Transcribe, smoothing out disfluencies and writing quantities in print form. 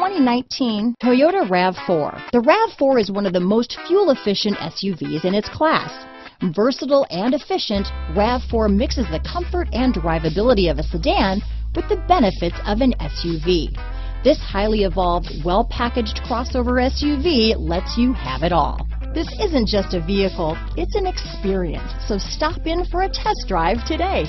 2019 Toyota RAV4. The RAV4 is one of the most fuel-efficient SUVs in its class. Versatile and efficient, RAV4 mixes the comfort and drivability of a sedan with the benefits of an SUV. This highly evolved, well-packaged crossover SUV lets you have it all. This isn't just a vehicle, it's an experience, so stop in for a test drive today.